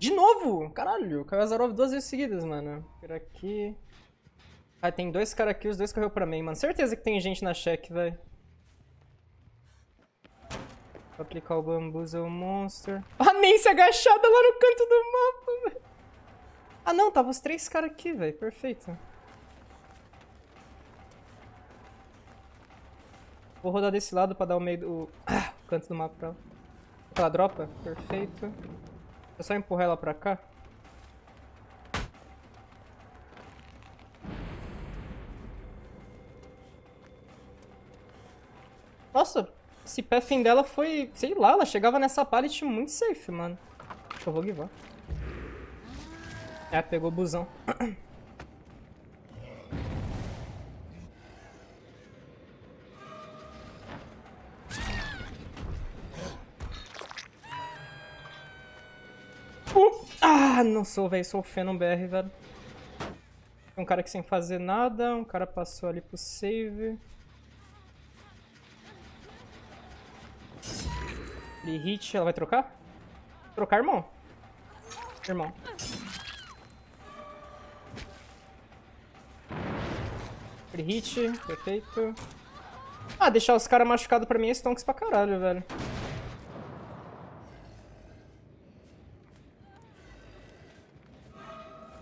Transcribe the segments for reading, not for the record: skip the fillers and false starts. De novo? Caralho, caiu Azarov 2 vezes seguidas, mano. Por aqui... Ah, tem dois caras aqui, os dois correu pra mim, mano. Certeza que tem gente na check, velho. Vou aplicar o Bambuza o Monster. A Nancy agachada lá no canto do mapa, velho. Ah não, tava os 3 caras aqui, velho. Perfeito. Vou rodar desse lado pra dar o meio do... Ah, o canto do mapa pra ela. Ela dropa? Perfeito. É só empurrar ela pra cá. Nossa, esse pathing dela foi... Sei lá, ela chegava nessa pallet muito safe, mano. Acho que eu vou givar. É, pegou o busão. Ah, não sou, velho. Sou o Fenom BR, velho. Tem um cara aqui sem fazer nada. Um cara passou ali pro save. Ele hit. Ela vai trocar? Trocar, irmão. Irmão. Ele hit. Perfeito. Ah, deixar os caras machucados pra mim é stonks pra caralho, velho.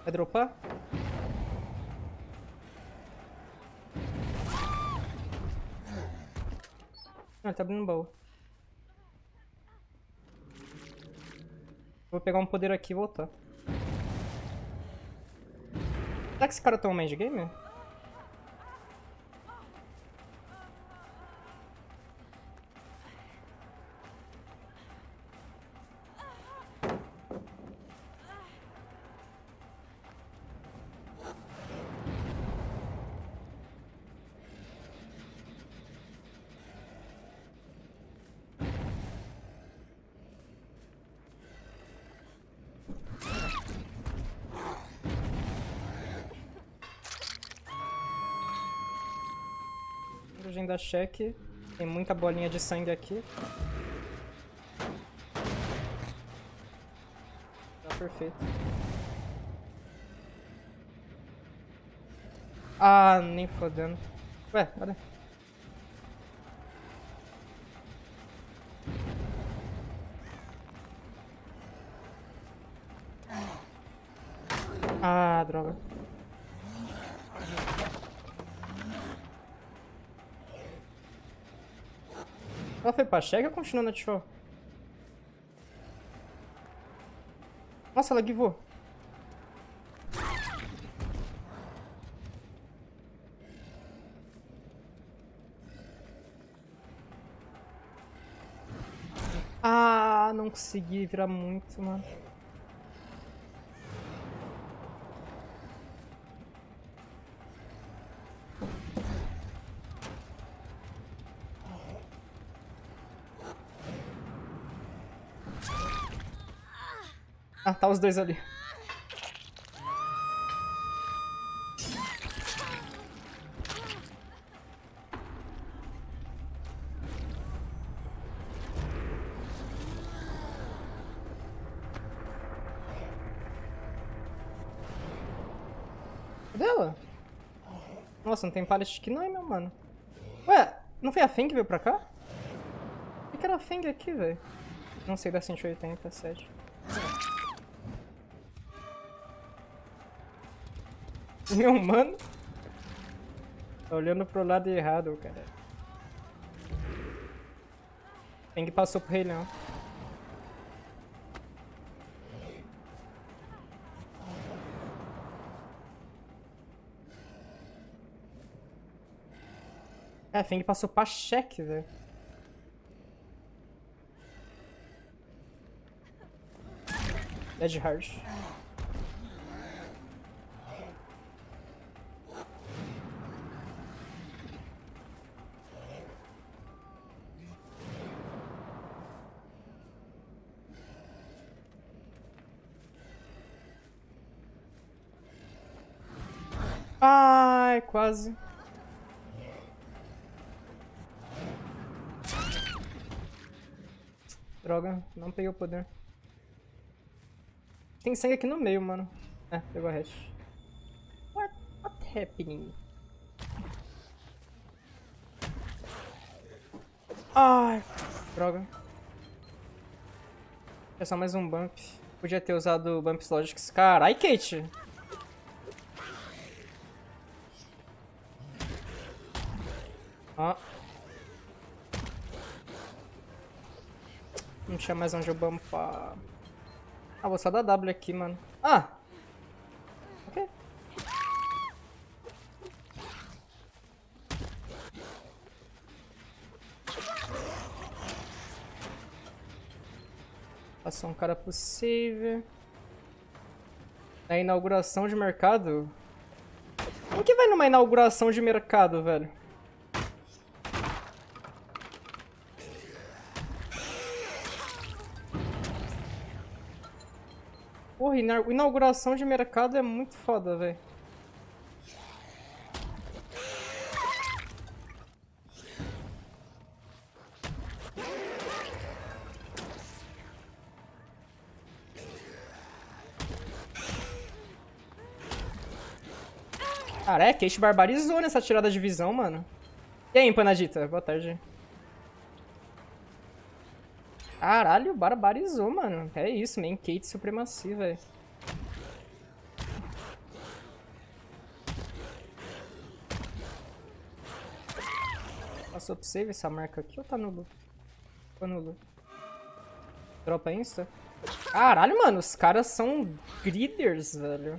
Vai dropar? Ah, tá abrindo um baú. Vou pegar um poder aqui e voltar. Será que esse cara tem um mind game? Da check, tem muita bolinha de sangue aqui. Tá perfeito. Ah, nem fodendo. Ué, olha. Ah, droga. Ela foi pra check ou continua na show? Nossa, ela givou. Ah, não consegui virar muito, mano. Ah, tá os dois ali. Cadê ela? Nossa, não tem pallet aqui não, hein, meu mano. Ué, não foi a Feng que veio pra cá? Por que era a Feng aqui, velho? Não sei, dá 187. Meu mano, tá olhando pro lado errado, cara. Tem que passou pro Rei Leão. É, Feng passou pra cheque, velho. Dead hard. Ai, quase. Droga, não peguei o poder. Tem sangue aqui no meio, mano. Ah, pegou a hash. What happening? Ai, droga. É só mais um bump. Podia ter usado Bumps Logics. Carai, Kate! Ó. Não tinha mais onde eu bumpar. Ah, vou só dar W aqui, mano. Ah! Ok. Passou um cara possível. Na inauguração de mercado? Como que vai numa inauguração de mercado, velho? Porra, inauguração de mercado é muito foda, velho. Cara, é, Kate barbarizou nessa tirada de visão, mano. E aí, empanadita? Boa tarde. Caralho, barbarizou, mano. É isso, man. Kate supremacia, velho. Passou pra save essa marca aqui ou tá nulo? Tá nulo. Dropa insta? Caralho, mano, os caras são greeders, velho.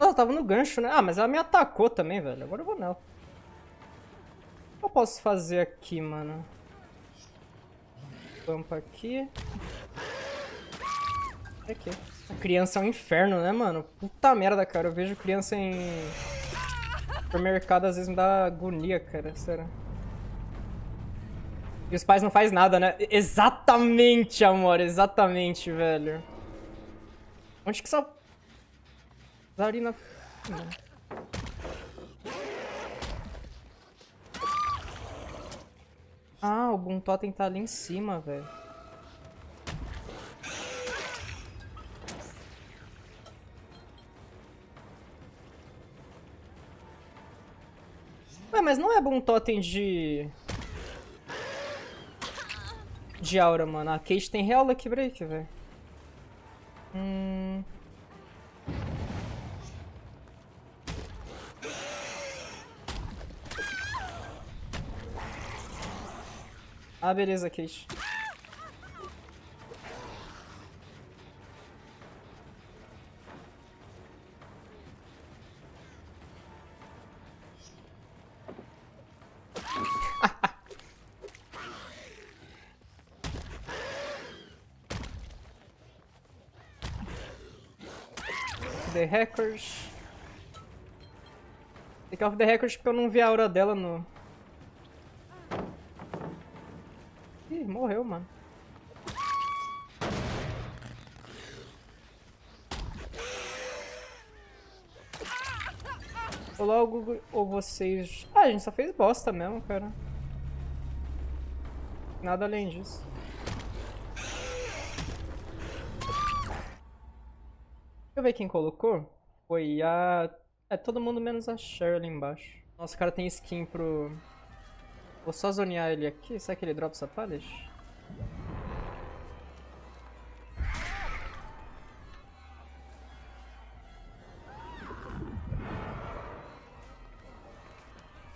Ela tava no gancho, né? Ah, mas ela me atacou também, velho. Agora eu vou nela. O que eu posso fazer aqui, mano? Pampa aqui. É aqui. A criança é um inferno, né, mano? Puta merda, cara. Eu vejo criança em supermercado, às vezes me dá agonia, cara. Sério. E os pais não fazem nada, né? Exatamente, amor. Exatamente, velho. Onde que essa... Zarina... Ah, algum totem tá ali em cima, velho. Ué, mas não é bom totem de... de aura, mano. A Kate tem real luck break, velho. Ah, beleza, Kate. The Records. Take off the Records porque eu não vi a aura dela no... Ih, morreu, mano. Ou logo, ou vocês... Ah, a gente só fez bosta mesmo, cara. Nada além disso. Deixa eu ver quem colocou. Foi a... É, todo mundo menos a Cheryl ali embaixo. Nossa, o cara tem skin pro... Vou só zonear ele aqui. Será que ele dropa essa pallet?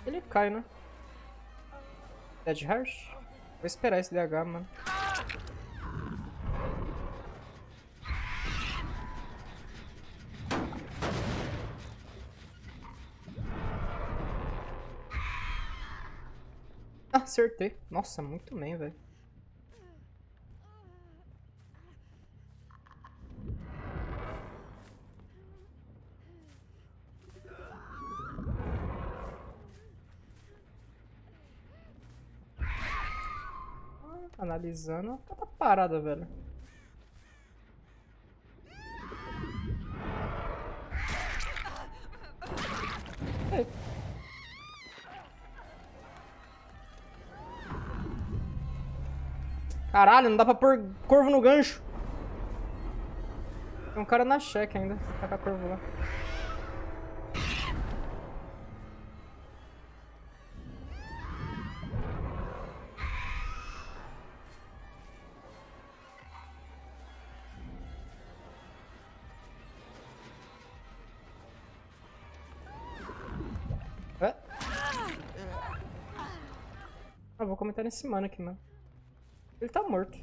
Ele cai, né? Dead Harsh? Vou esperar esse DH, mano. Acertei. Nossa, muito bem, velho. analisando. Tá parada, velho. Ei. Caralho, não dá pra pôr corvo no gancho. Tem um cara na checa ainda. Tacar corvo lá. Vou comentar nesse mano aqui, mano. Ele tá morto.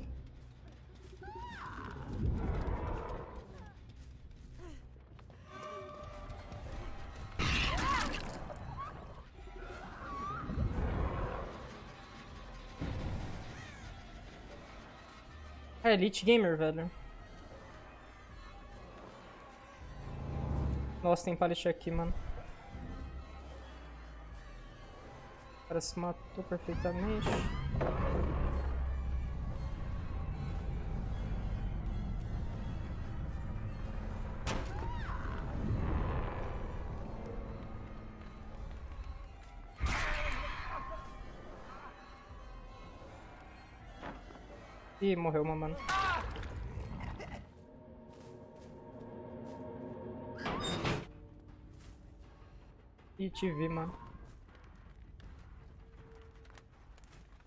É Elite Gamer, velho. Nossa, tem pallet aqui, mano. O cara se matou perfeitamente. Ih, morreu uma, mano. Ih, te vi, mano.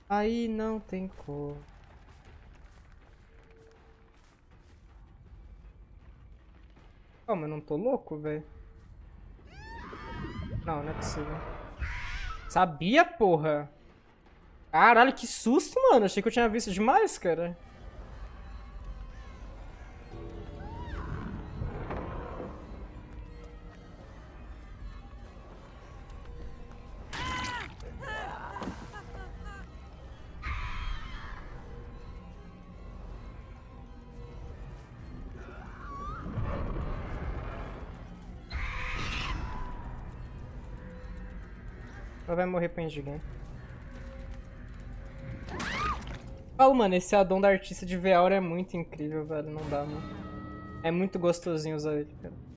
Aí não tem cor. Calma, eu não tô louco, velho. Não, não é possível. Sabia, porra. Caralho, que susto, mano. Achei que eu tinha visto demais, cara. Vai morrer pra endgame. Fala, mano, esse addon da Artista de VR é muito incrível, velho. Não dá, mano. É muito gostosinho usar ele, cara.